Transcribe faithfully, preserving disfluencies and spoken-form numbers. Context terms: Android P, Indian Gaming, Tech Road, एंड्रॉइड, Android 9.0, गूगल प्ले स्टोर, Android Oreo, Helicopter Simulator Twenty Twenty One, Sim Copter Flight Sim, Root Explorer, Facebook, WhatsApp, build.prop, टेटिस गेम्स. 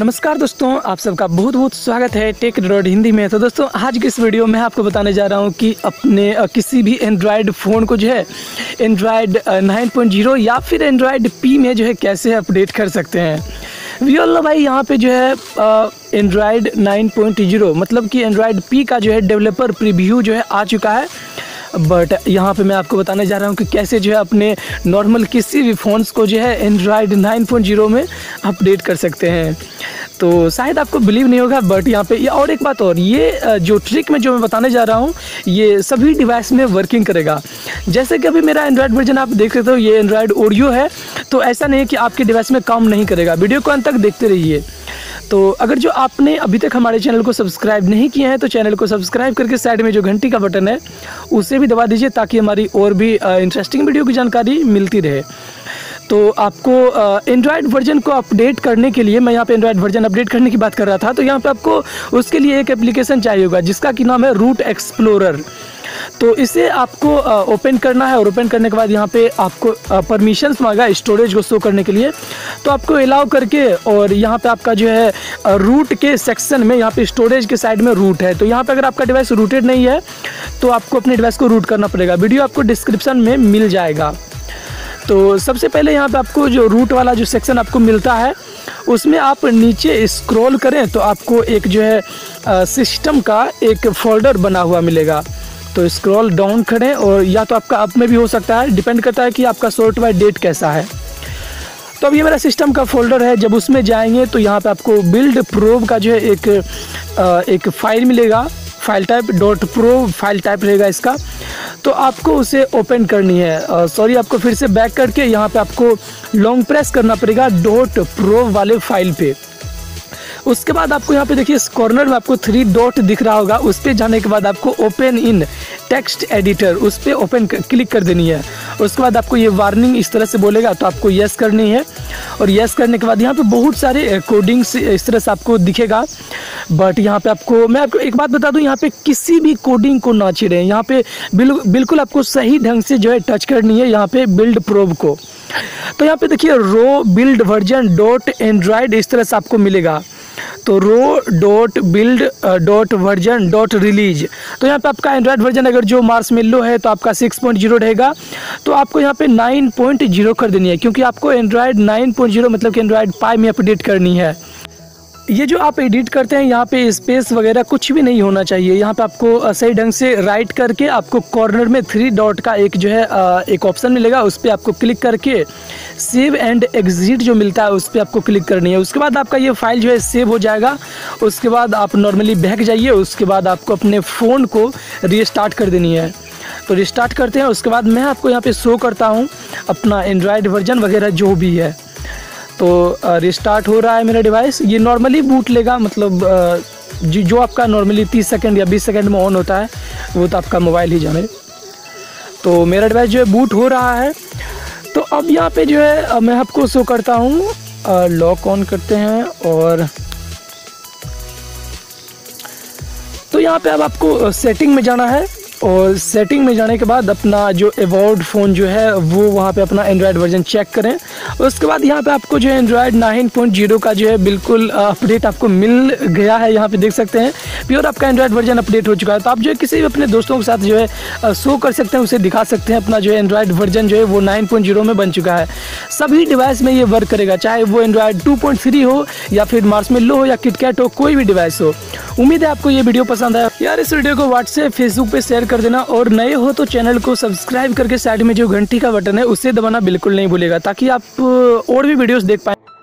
नमस्कार दोस्तों, आप सबका बहुत बहुत स्वागत है टेक रोड हिंदी में। तो दोस्तों, आज के इस वीडियो में आपको बताने जा रहा हूँ कि अपने किसी भी एंड्रॉयड फ़ोन को जो है एंड्रॉयड नाइन पॉइंट ज़ीरो या फिर एंड्रॉयड पी में जो है कैसे अपडेट कर सकते हैं। वीओल्लो भाई यहाँ पे जो है एंड्रॉयड नाइन पॉइंट ज़ीरो मतलब कि एंड्रॉयड पी का जो है डेवलपर प्रीव्यू जो है आ चुका है, बट यहाँ पे मैं आपको बताने जा रहा हूँ कि कैसे जो है अपने नॉर्मल किसी भी फ़ोन्स को जो है एंड्रॉयड नाइन पॉइंट ज़ीरो में अपडेट कर सकते हैं। तो शायद आपको बिलीव नहीं होगा, बट यहाँ पे और एक बात और, ये जो ट्रिक मैं जो मैं बताने जा रहा हूँ ये सभी डिवाइस में वर्किंग करेगा। जैसे कि अभी मेरा एंड्रॉयड वर्जन आप देख सकते हो, ये एंड्रॉयड ओरियो है, तो ऐसा नहीं है कि आपके डिवाइस में काम नहीं करेगा। वीडियो को अंत तक देखते रहिए। तो अगर जो आपने अभी तक हमारे चैनल को सब्सक्राइब नहीं किया है तो चैनल को सब्सक्राइब करके साइड में जो घंटी का बटन है उसे भी दबा दीजिए, ताकि हमारी और भी इंटरेस्टिंग वीडियो की जानकारी मिलती रहे। तो आपको एंड्रॉयड वर्जन को अपडेट करने के लिए, मैं यहाँ पे एंड्रॉयड वर्जन अपडेट करने की बात कर रहा था, तो यहाँ पे आपको उसके लिए एक एप्लीकेशन चाहिए होगा जिसका कि नाम है रूट एक्सप्लोरर। तो इसे आपको ओपन करना है और ओपन करने के बाद यहाँ पे आपको परमिशंस मांगा स्टोरेज को शो करने के लिए, तो आपको अलाउ करके और यहाँ पे आपका जो है रूट के सेक्शन में यहाँ पे स्टोरेज के साइड में रूट है। तो यहाँ पे अगर आपका डिवाइस रूटेड नहीं है तो आपको अपने डिवाइस को रूट करना पड़ेगा। वीडियो आपको डिस्क्रिप्शन में मिल जाएगा। तो सबसे पहले यहाँ पे आपको जो रूट वाला जो सेक्शन आपको मिलता है उसमें आप नीचे स्क्रॉल करें तो आपको एक जो है सिस्टम का एक फोल्डर बना हुआ मिलेगा। तो स्क्रॉल डाउन करें, और या तो आपका अप में भी हो सकता है, डिपेंड करता है कि आपका सॉर्ट बाय डेट कैसा है। तो अब ये मेरा सिस्टम का फोल्डर है। जब उसमें जाएंगे तो यहाँ पे आपको बिल्ड प्रोब का जो है एक एक फाइल मिलेगा, file type dot pro file type रहेगा इसका। तो आपको उसे ओपन करनी है। सॉरी, आपको फिर से बैक करके यहाँ पे आपको लॉन्ग प्रेस करना पड़ेगा डॉट प्रो वाले फाइल पे। उसके बाद आपको यहाँ पे देखिए इस कॉर्नर में आपको थ्री डॉट दिख रहा होगा, उस पर जाने के बाद आपको ओपन इन टेक्स्ट एडिटर, उस पर ओपन क्लिक कर देनी है। उसके बाद आपको ये वार्निंग इस तरह से बोलेगा, तो आपको येस करनी है। और येस करने के बाद यहाँ पे बहुत सारे कोडिंग्स इस तरह से आपको दिखेगा, बट यहाँ पे आपको मैं आपको एक बात बता दूँ, यहाँ पे किसी भी कोडिंग को ना छेड़ें। यहाँ पे बिल्कुल आपको सही ढंग से जो है टच करनी है यहाँ पे बिल्ड प्रोब को। तो यहाँ पे देखिए ro build version dot android इस तरह से आपको मिलेगा। तो ro dot build dot version dot release, तो यहाँ पे आपका एंड्रॉयड वर्जन अगर जो मार्स मेलो है तो आपका सिक्स पॉइंट ज़ीरो रहेगा, तो आपको यहाँ पे नाइन पॉइंट ज़ीरो कर देनी है, क्योंकि आपको एंड्रॉयड नाइन पॉइंट ज़ीरो मतलब कि एंड्रॉयड पाई में अपडेट करनी है। ये जो आप एडिट करते हैं यहाँ पे स्पेस वगैरह कुछ भी नहीं होना चाहिए। यहाँ पे आपको सही ढंग से राइट करके आपको कॉर्नर में थ्री डॉट का एक जो है एक ऑप्शन मिलेगा, उस पर आपको क्लिक करके सेव एंड एग्जिट जो मिलता है उस पर आपको क्लिक करनी है। उसके बाद आपका ये फाइल जो है सेव हो जाएगा। उसके बाद आप नॉर्मली बैक जाइए, उसके बाद आपको अपने फ़ोन को रीस्टार्ट कर देनी है। तो रीस्टार्ट करते हैं। उसके बाद मैं आपको यहाँ पर शो करता हूँ अपना एंड्रॉयड वर्जन वगैरह जो भी है। तो रिस्टार्ट हो रहा है मेरा डिवाइस। ये नॉर्मली बूट लेगा, मतलब जो जो आपका नॉर्मली तीस सेकंड या बीस सेकंड में ऑन होता है वो तो आपका मोबाइल ही जाने। तो मेरा डिवाइस जो है बूट हो रहा है। तो अब यहाँ पे जो है मैं आपको शो करता हूँ, लॉक ऑन करते हैं। और तो यहाँ पे अब आपको सेटिंग में जाना है, और सेटिंग में जाने के बाद अपना जो अबाउट फ़ोन जो है वो वहाँ पे अपना एंड्रॉयड वर्जन चेक करें। उसके बाद यहाँ पे आपको जो है एंड्रॉयड नाइन पॉइंट ज़ीरो का जो है बिल्कुल अपडेट आपको मिल गया है। यहाँ पे देख सकते हैं प्योर आपका एंड्रॉयड वर्जन अपडेट हो चुका है। तो आप जो है किसी भी अपने दोस्तों के साथ जो है शो कर सकते हैं, उसे दिखा सकते हैं अपना जो है एंड्रॉयड वर्जन जो है वो नाइन पॉइंट ज़ीरो में बन चुका है। सभी डिवाइस में ये वर्क करेगा, चाहे वो एंड्रॉयड टू पॉइंट थ्री हो या फिर मार्शमेलो हो या किटकैट हो, कोई भी डिवाइस हो। उम्मीद है आपको ये वीडियो पसंद आया यार। इस वीडियो को व्हाट्सएप फेसबुक पर शेयर कर देना, और नए हो तो चैनल को सब्सक्राइब करके साइड में जो घंटी का बटन है उसे दबाना बिल्कुल नहीं भूलेगा, ताकि आप और भी वीडियोस देख पाएं।